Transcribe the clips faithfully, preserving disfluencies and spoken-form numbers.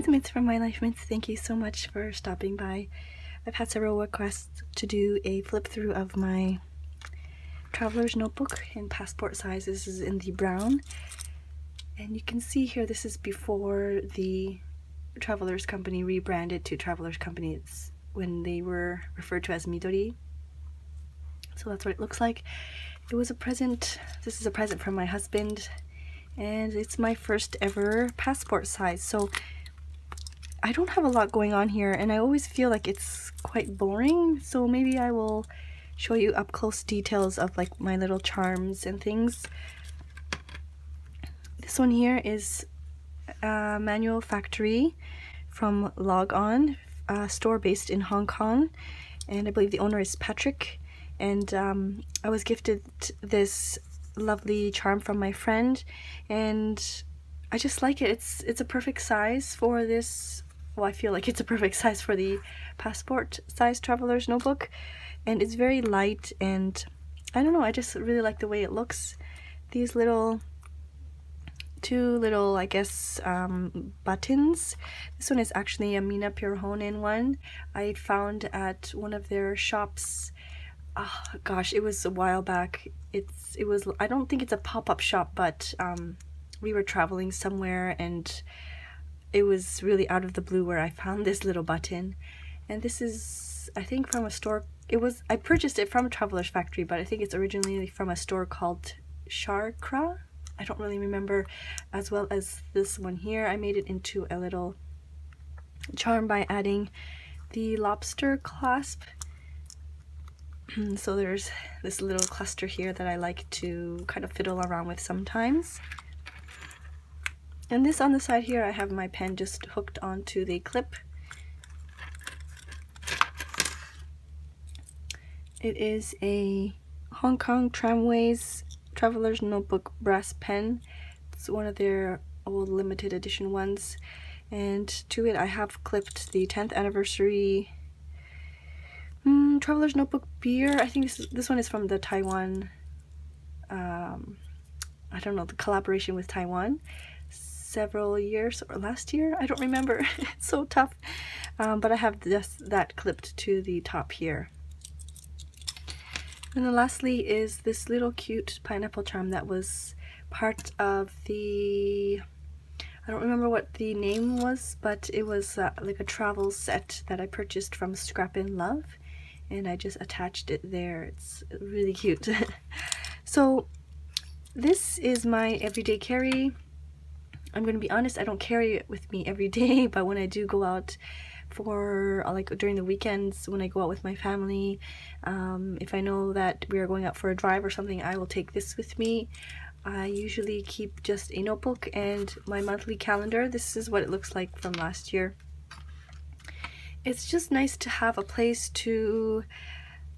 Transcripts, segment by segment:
Japanese mates from My Life Mates, thank you so much for stopping by. I've had several requests to do a flip through of my Traveler's Notebook in passport size. This is in the brown. And you can see here, this is before the Traveler's Company rebranded to Traveler's Company. It's when they were referred to as Midori. So that's what it looks like. It was a present. This is a present from my husband, and it's my first ever passport size. So I don't have a lot going on here, and I always feel like it's quite boring. So maybe I will show you up close details of like my little charms and things. This one here is uh, Manual Factory from Log On, a store based in Hong Kong, and I believe the owner is Patrick. And um, I was gifted this lovely charm from my friend, and I just like it. It's it's a perfect size for this. Well, I feel like it's a perfect size for the passport size Traveler's Notebook, and it's very light, and I don't know, I just really like the way it looks. These little two little, I guess, um, buttons. This one is actually a Mina Pirhonen one I found at one of their shops. Oh gosh, it was a while back. It's it was I don't think it's a pop-up shop, but um, we were traveling somewhere, and it was really out of the blue where I found this little button. And this is, I think, from a store. It was I purchased it from Traveler's Factory, but I think it's originally from a store called Chakra. I don't really remember. As well as this one here, I made it into a little charm by adding the lobster clasp. So there's this little cluster here that I like to kind of fiddle around with sometimes. And this on the side here, I have my pen just hooked onto the clip. It is a Hong Kong Tramways Traveler's Notebook brass pen. It's one of their old limited edition ones. And to it I have clipped the tenth anniversary Mm, Traveler's Notebook beer. I think this, is, this one is from the Taiwan, um, I don't know, the collaboration with Taiwan several years, or last year, I don't remember. It's so tough. Um, but I have this, that clipped to the top here. And then lastly is this little cute pineapple charm that was part of the, I don't remember what the name was, but it was uh, like a travel set that I purchased from Scrap in Love. And I just attached it there. It's really cute. So this is my everyday carry. I'm going to be honest, I don't carry it with me every day, but when I do go out for, like during the weekends, when I go out with my family, um, if I know that we are going out for a drive or something, I will take this with me. I usually keep just a notebook and my monthly calendar. This is what it looks like from last year. It's just nice to have a place to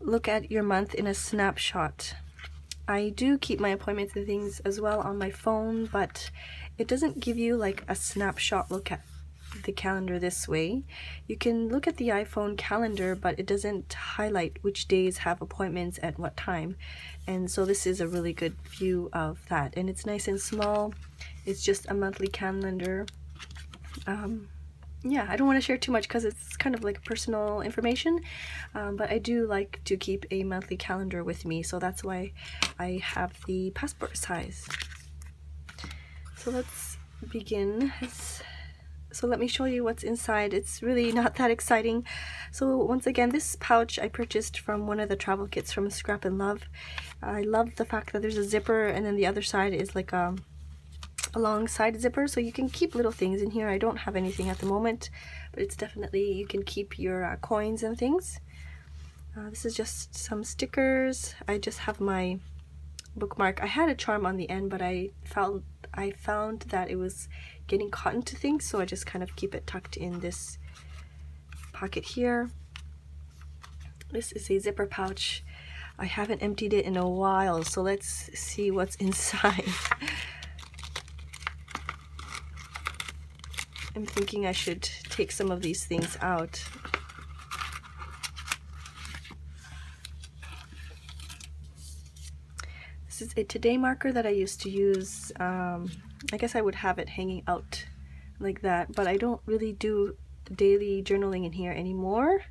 look at your month in a snapshot. I do keep my appointments and things as well on my phone, but it doesn't give you like a snapshot look at the calendar this way. You can look at the iPhone calendar, but it doesn't highlight which days have appointments at what time. And so this is a really good view of that. And it's nice and small. It's just a monthly calendar. Um, Yeah, I don't want to share too much because it's kind of like personal information, um, but I do like to keep a monthly calendar with me, so that's why I have the passport size. So let's begin. It's, so let me show you what's inside. It's really not that exciting. So once again, this pouch I purchased from one of the travel kits from Scrap and Love. I love the fact that there's a zipper, and then the other side is like a alongside zipper, so you can keep little things in here. I don't have anything at the moment, but it's definitely, you can keep your uh, coins and things. Uh, this is just some stickers. I just have my bookmark. I had a charm on the end, but I found I found that it was getting caught into things, so I just kind of keep it tucked in this pocket here. This is a zipper pouch. I haven't emptied it in a while, so let's see what's inside. I'm thinking I should take some of these things out. This is a today marker that I used to use. Um, I guess I would have it hanging out like that, but I don't really do daily journaling in here anymore.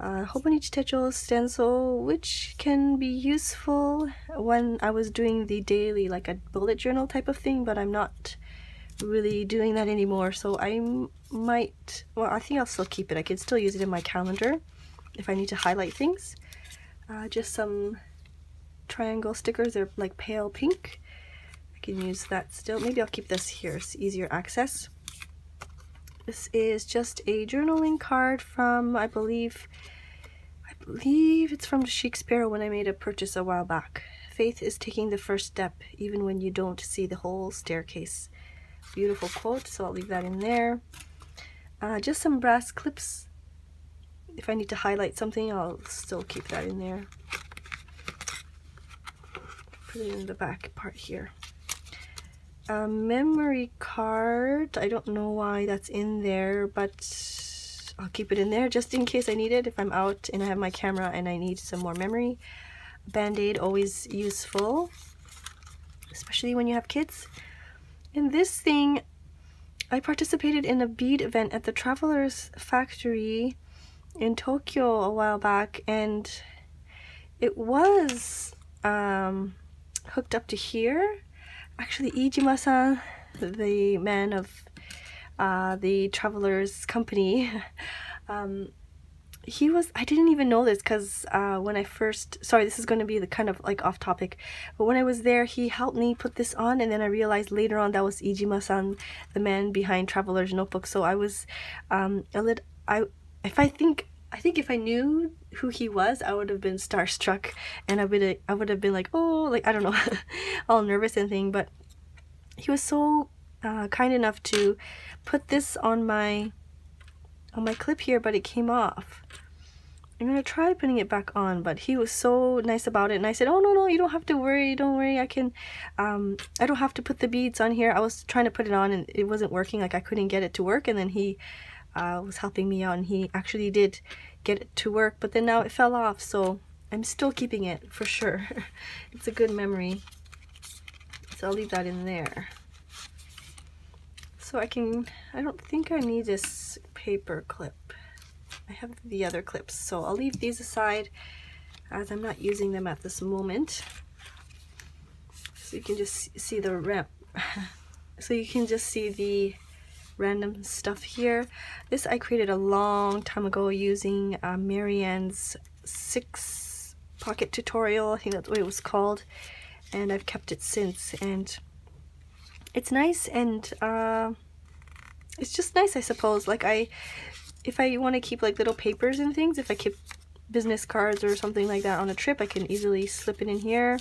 Uh, Hobonichi Techo stencil, which can be useful when I was doing the daily, like a bullet journal type of thing, but I'm not really doing that anymore, so I might, well, I think I'll still keep it. I can still use it in my calendar if I need to highlight things. Uh, just some triangle stickers, they're like pale pink. I can use that still. Maybe I'll keep this here, it's easier access. This is just a journaling card from, I believe, I believe it's from Chic Sparrow when I made a purchase a while back. Faith is taking the first step, even when you don't see the whole staircase. Beautiful quote, so I'll leave that in there. Uh, just some brass clips. If I need to highlight something, I'll still keep that in there. Put it in the back part here. A memory card, I don't know why that's in there, but I'll keep it in there just in case I need it if I'm out and I have my camera and I need some more memory. Band-aid, always useful, especially when you have kids. And this thing, I participated in a bead event at the Traveler's Factory in Tokyo a while back, and it was um, hooked up to here. Actually, Iijima-san, the man of uh, the Traveler's Company, um, he was, I didn't even know this because uh, when I first, sorry, this is going to be the kind of like off topic, but when I was there, he helped me put this on, and then I realized later on that was Iijima-san, the man behind Traveler's Notebook. So I was um, a little, I, if I think, I think if I knew who he was, I would have been starstruck, and I would I would have been like, oh, like I don't know, all nervous and thing. But he was so uh, kind enough to put this on my on my clip here, but it came off. I'm gonna try putting it back on, but he was so nice about it, and I said, oh no no, you don't have to worry, don't worry, I can, um, I don't have to put the beads on here. I was trying to put it on and it wasn't working, like I couldn't get it to work, and then he. Uh, was helping me out, and he actually did get it to work, but then now it fell off, so I'm still keeping it for sure. It's a good memory, so I'll leave that in there. So I can, I don't think I need this paper clip. I have the other clips, so I'll leave these aside as I'm not using them at this moment. So you can just see the ramp. So you can just see the random stuff here. This I created a long time ago using uh, Marianne's six pocket tutorial, I think that's what it was called, and I've kept it since, and it's nice, and uh, it's just nice, I suppose. Like I, if I want to keep like little papers and things, if I keep business cards or something like that on a trip, I can easily slip it in here.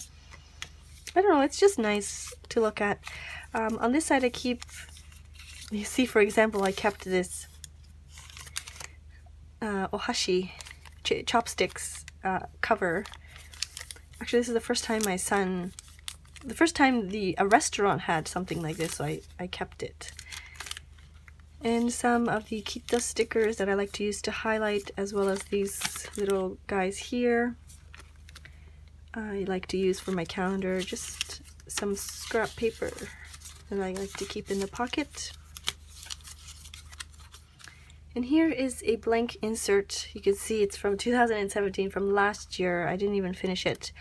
I don't know, it's just nice to look at. Um, on this side I keep, you see, for example, I kept this uh, ohashi, ch chopsticks uh, cover. Actually, this is the first time my son, the first time the a restaurant had something like this, so I, I kept it. And some of the Kita stickers that I like to use to highlight, as well as these little guys here. I like to use for my calendar, just some scrap paper that I like to keep in the pocket. And here is a blank insert. You can see it's from two thousand seventeen, from last year. I didn't even finish it.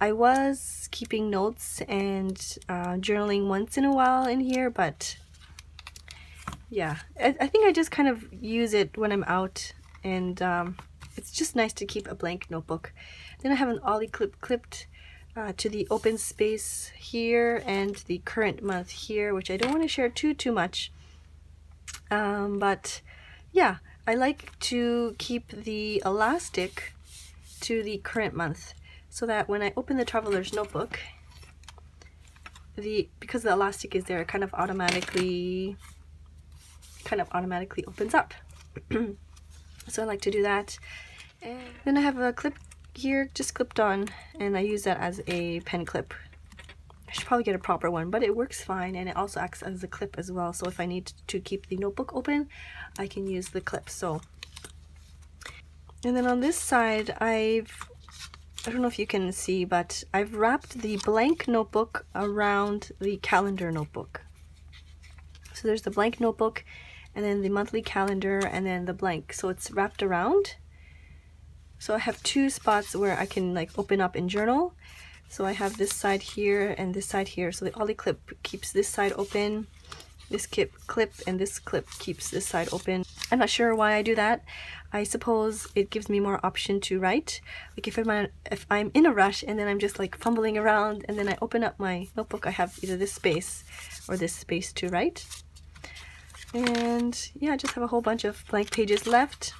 I was keeping notes and uh, journaling once in a while in here, but yeah, I, I think I just kind of use it when I'm out, and um, it's just nice to keep a blank notebook. Then I have an Ollie Clip clipped uh, to the open space here and the current month here, which I don't want to share too too much, um, but yeah, I like to keep the elastic to the current month so that when I open the Traveler's Notebook, the because the elastic is there, it kind of automatically kind of automatically opens up. So I like to do that. And then I have a clip here just clipped on, and I use that as a pen clip. I should probably get a proper one, but it works fine, and it also acts as a clip as well, so if I need to keep the notebook open, I can use the clip. So, and then on this side, I've, I don't know if you can see, but I've wrapped the blank notebook around the calendar notebook. So there's the blank notebook, and then the monthly calendar, and then the blank. So it's wrapped around. So I have two spots where I can like open up and journal. So I have this side here and this side here. So the Ollie Clip keeps this side open. This clip, clip and this clip keeps this side open. I'm not sure why I do that. I suppose it gives me more option to write. Like if I'm, if I'm in a rush and then I'm just like fumbling around and then I open up my notebook, I have either this space or this space to write. And yeah, I just have a whole bunch of blank pages left.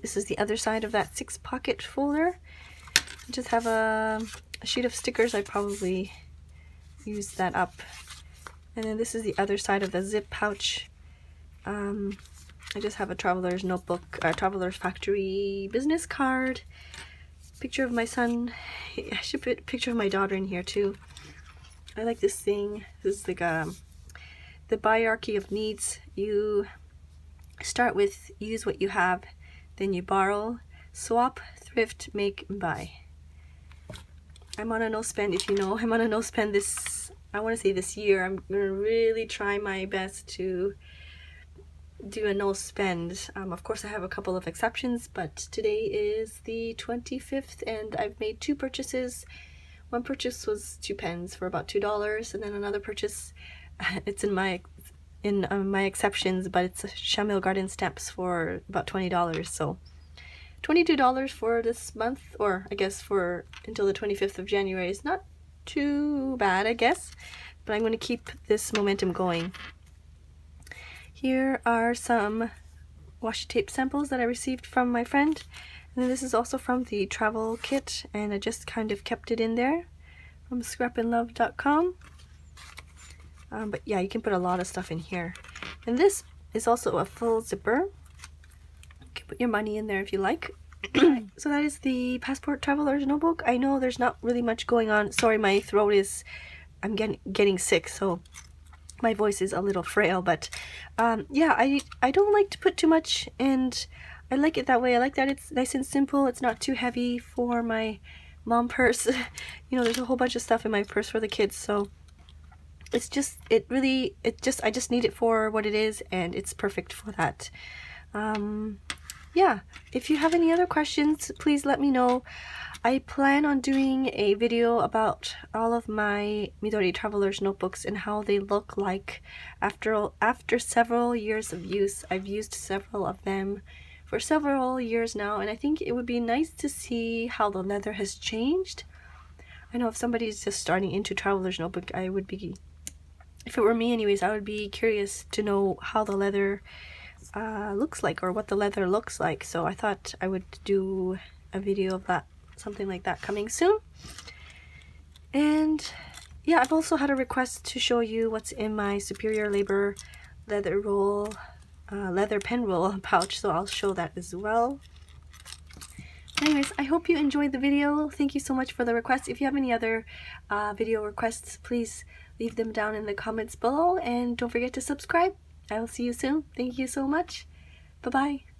This is the other side of that six pocket folder. I just have a, a sheet of stickers. I probably used that up. And then this is the other side of the zip pouch. Um, I just have a Traveler's Notebook, or Traveler's Factory business card. Picture of my son. I should put a picture of my daughter in here too. I like this thing. This is like a, the hierarchy of needs. You start with use what you have, then you borrow, swap, thrift, make, and buy. I'm on a no spend, if you know. I'm on a no spend this I want to say this year. I'm gonna really try my best to do a no spend. Um, of course I have a couple of exceptions, but today is the twenty-fifth and I've made two purchases. One purchase was two pens for about two dollars, and then another purchase, it's in my in uh, my exceptions, but it's a Chamel Garden Stamps for about twenty dollars. So twenty-two dollars for this month, or I guess for until the twenty-fifth of January is not too bad, I guess, but I'm going to keep this momentum going. Here are some washi tape samples that I received from my friend, and then this is also from the travel kit, and I just kind of kept it in there from scrap in love dot com. Um, but yeah, you can put a lot of stuff in here, and this is also a full zipper. You can put your money in there if you like. So that is the Passport Traveler's Notebook. I know there's not really much going on. Sorry, my throat is, I'm getting getting sick, so my voice is a little frail, but um, yeah, I, I don't like to put too much, and I like it that way. I like that it's nice and simple. It's not too heavy for my mom purse. You know, there's a whole bunch of stuff in my purse for the kids, so it's just, it really, it just, I just need it for what it is, and it's perfect for that. Um... Yeah, if you have any other questions, please let me know. I plan on doing a video about all of my Midori Traveler's Notebooks and how they look like. After, after several years of use, I've used several of them for several years now, and I think it would be nice to see how the leather has changed. I know if somebody's just starting into Traveler's Notebook, I would be, if it were me anyways, I would be curious to know how the leather Uh, looks like, or what the leather looks like. So I thought I would do a video of that, something like that, coming soon. And yeah, I've also had a request to show you what's in my Superior Labor leather roll, uh, leather pen roll pouch, so I'll show that as well. Anyways, I hope you enjoyed the video. Thank you so much for the request. If you have any other uh, video requests, please leave them down in the comments below, and don't forget to subscribe. I will see you soon. Thank you so much. Bye-bye.